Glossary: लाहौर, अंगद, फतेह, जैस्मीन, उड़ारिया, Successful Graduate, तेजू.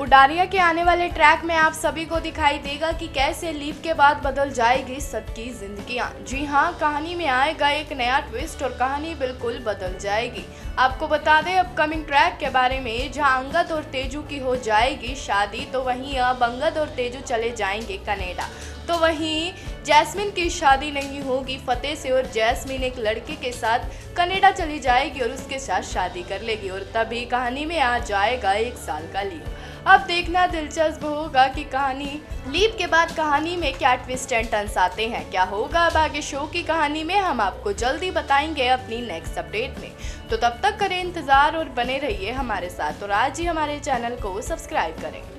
उड़ारिया के आने वाले ट्रैक में आप सभी को दिखाई देगा कि कैसे लीप के बाद बदल जाएगी सबकी जिंदगियां। जी हां, कहानी में आएगा एक नया ट्विस्ट और कहानी बिल्कुल बदल जाएगी। आपको बता दें अपकमिंग ट्रैक के बारे में, जहां अंगद और तेजू की हो जाएगी शादी, तो वहीं अब अंगद और तेजू चले जाएंगे कनाडा। तो वहीं जैस्मीन की शादी नहीं होगी फतेह से और जैस्मीन एक लड़के के साथ कनाडा चली जाएगी और उसके साथ शादी कर लेगी और तभी कहानी में आ जाएगा 1 साल का लीप। अब देखना दिलचस्प होगा कि कहानी लीप के बाद कहानी में क्या ट्विस्ट एंड टर्न्स आते हैं, क्या होगा अब आगे शो की कहानी में, हम आपको जल्दी बताएंगे अपनी नेक्स्ट अपडेट में। तो तब तक करें इंतजार और बने रहिए हमारे साथ और आज ही हमारे चैनल को सब्सक्राइब करें।